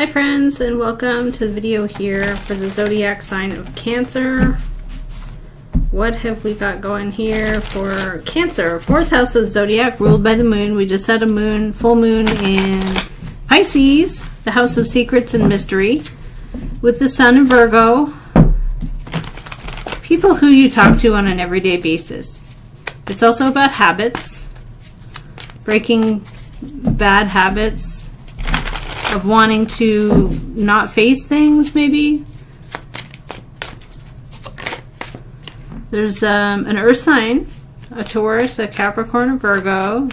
Hi friends, and welcome to the video here for the zodiac sign of Cancer. What have we got going here for Cancer? Fourth house is zodiac, ruled by the moon. We just had a full moon in Pisces, the house of secrets and mystery, with the sun in Virgo. People who you talk to on an everyday basis. It's also about habits, breaking bad habits, of wanting to not face things, maybe. There's an earth sign, a Taurus, a Capricorn, a Virgo.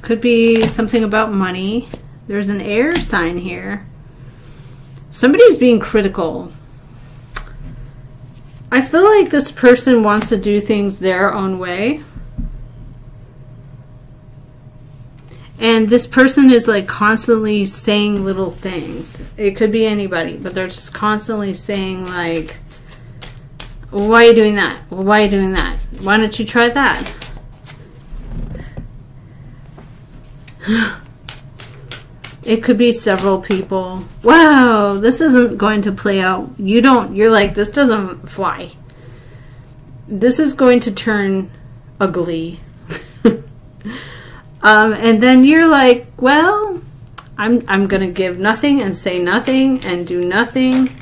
Could be something about money. There's an air sign here. Somebody's being critical. I feel like this person wants to do things their own way. And this person is like constantly saying little things. It could be anybody, but they're just constantly saying like, why are you doing that? Why are you doing that? Why don't you try that? It could be several people. Wow, this isn't going to play out. You're like, this doesn't fly. This is going to turn ugly. And then you're like, well, I'm going to give nothing and say nothing and do nothing.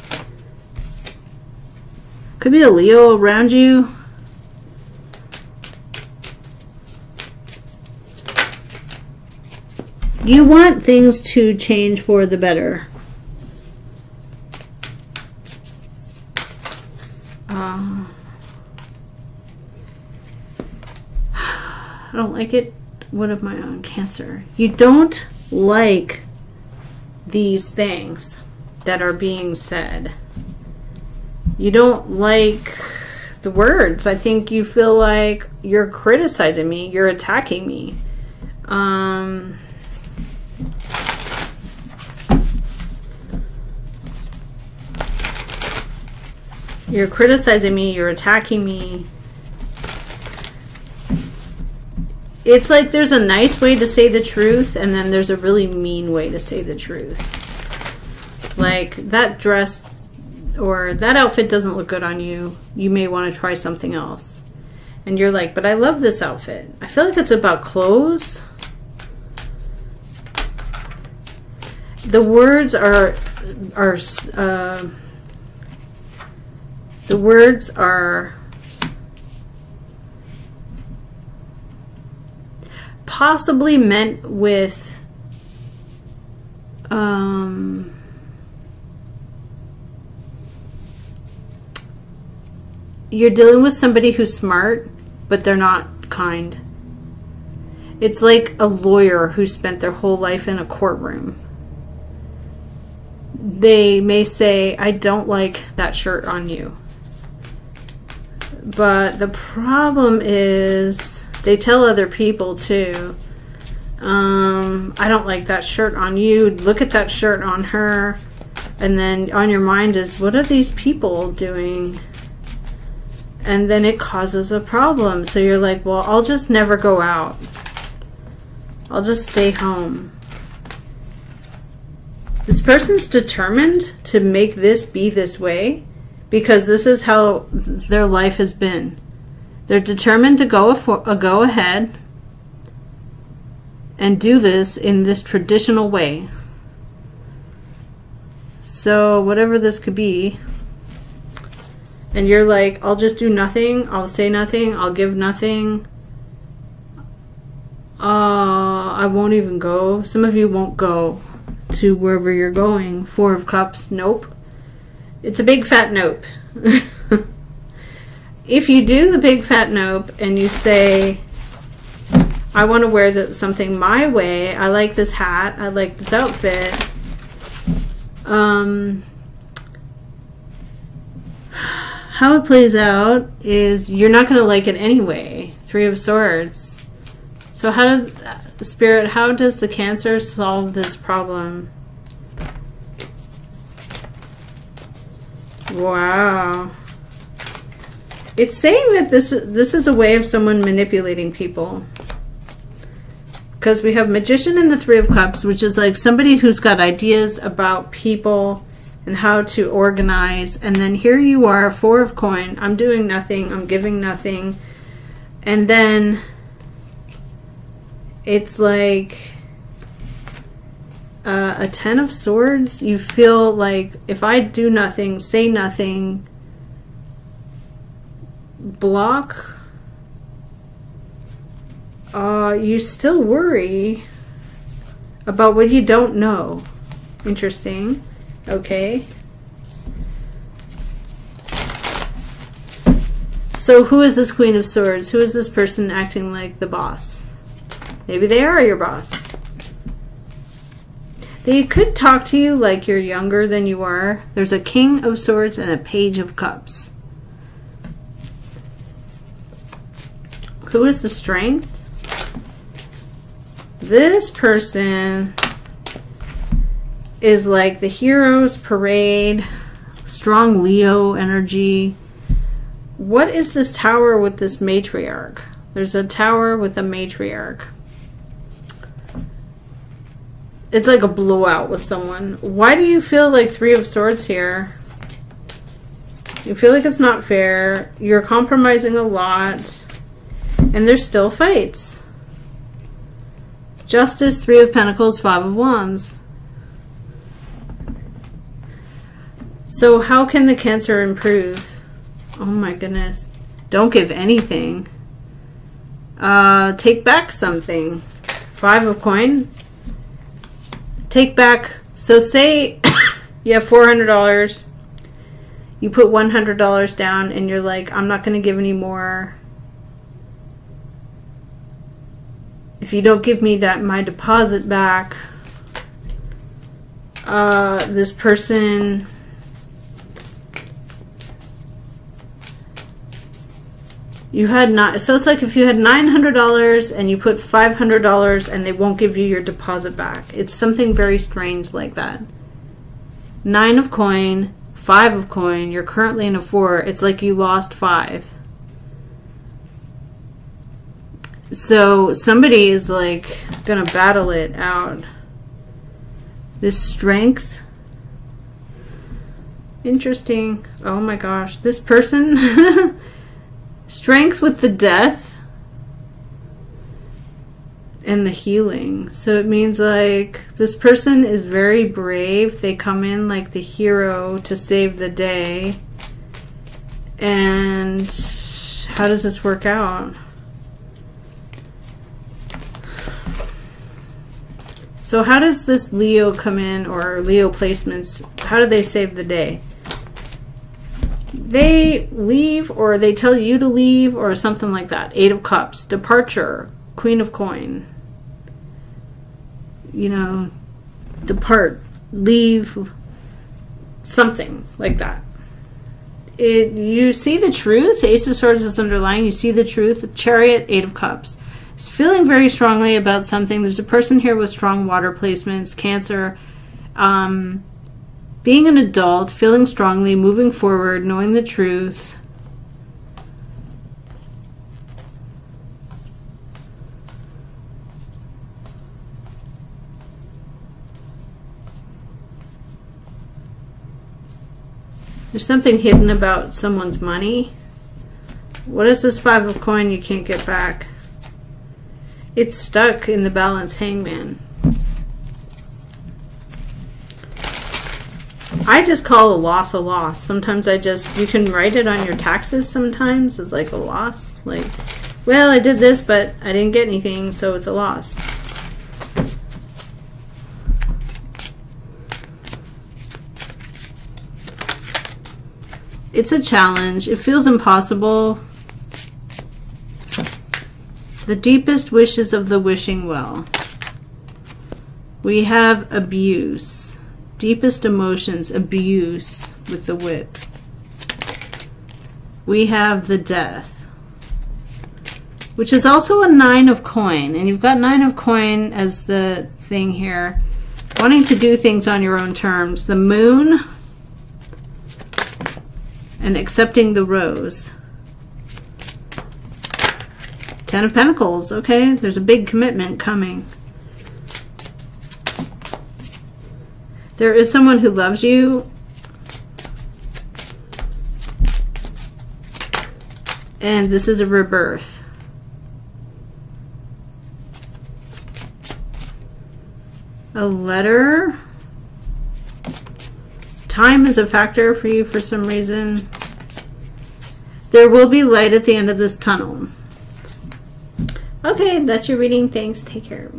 Could be a Leo around you. You want things to change for the better. I don't like it. What of my own Cancer? You don't like these things that are being said. You don't like the words. I think you feel like you're criticizing me. You're attacking me. You're criticizing me. You're attacking me. It's like there's a nice way to say the truth, and then there's a really mean way to say the truth. Like, that dress or that outfit doesn't look good on you. You may want to try something else. And you're like, but I love this outfit. I feel like it's about clothes. The words are possibly meant with you're dealing with somebody who's smart, but they're not kind. It's like a lawyer who spent their whole life in a courtroom. They may say, I don't like that shirt on you. But the problem is they tell other people too. I don't like that shirt on you. Look at that shirt on her. And then on your mind is, what are these people doing? And then it causes a problem. So you're like, well, I'll just never go out. I'll just stay home. This person's determined to make this be this way because this is how their life has been. They're determined to go ahead and do this in this traditional way. So whatever this could be, and you're like, I'll just do nothing, I'll say nothing, I'll give nothing. I won't even go. Some of you won't go to wherever you're going. Four of Cups, nope. It's a big fat nope. If you do the big fat nope and you say, I want to wear something my way, I like this hat, I like this outfit, how it plays out is you're not going to like it anyway. Three of Swords. So how does the Cancer solve this problem? Wow. It's saying that this is a way of someone manipulating people. because we have Magician in the Three of Cups, which is like somebody who's got ideas about people and how to organize. And then here you are, Four of Coin. I'm doing nothing. I'm giving nothing. And then it's like a Ten of Swords. You feel like if I do nothing, say nothing, block, you still worry about what you don't know. Interesting. Okay. So who is this Queen of Swords? Who is this person acting like the boss? Maybe they are your boss. They could talk to you like you're younger than you are. There's a King of Swords and a Page of Cups. Who is the Strength? This person is like the Heroes Parade, strong Leo energy. What is this Tower with this Matriarch? There's a Tower with a Matriarch. It's like a blowout with someone. Why do you feel like Three of Swords here? You feel like it's not fair. You're compromising a lot. And there's still fights. Justice, Three of Pentacles, Five of Wands. So how can the Cancer improve? Oh my goodness. Don't give anything. Take back something. Five of Coin. Take back. So say you have $400. You put $100 down and you're like, I'm not going to give any more. If you don't give me that, my deposit back, this person you had not. So it's like if you had $900 and you put $500 and they won't give you your deposit back. It's something very strange like that. Nine of Coin, Five of Coin. You're currently in a four. It's like you lost five. So somebody is like gonna battle it out. This Strength. Interesting. Oh my gosh. This person. Strength with the Death and the Healing. So it means like this person is very brave. They come in like the hero to save the day. And how does this work out? So how does this Leo come in, or Leo placements, how do they save the day? They leave, or they tell you to leave, or something like that. Eight of Cups, departure, Queen of Coin. You know, depart, leave, something like that. You see the truth. Ace of Swords is underlying. You see the truth. Chariot, Eight of Cups. Feeling very strongly about something. There's a person here with strong water placements, Cancer. Being an adult, feeling strongly, moving forward, knowing the truth. There's something hidden about someone's money. What is this Five of Coin you can't get back? It's stuck in the balance, Hangman. I just call a loss a loss. Sometimes I just, you can write it on your taxes sometimes as like a loss. Like, well, I did this, but I didn't get anything, so it's a loss. It's a challenge. It feels impossible. The deepest wishes of the wishing well. We have abuse. Deepest emotions, abuse with the whip. We have the Death, which is also a Nine of Coin. And you've got Nine of Coin as the thing here. Wanting to do things on your own terms. The Moon and accepting the Rose. Ten of Pentacles. Okay, there's a big commitment coming. There is someone who loves you, and this is a rebirth. A letter. Time is a factor for you for some reason. There will be light at the end of this tunnel. Okay, that's your reading. Thanks. Take care.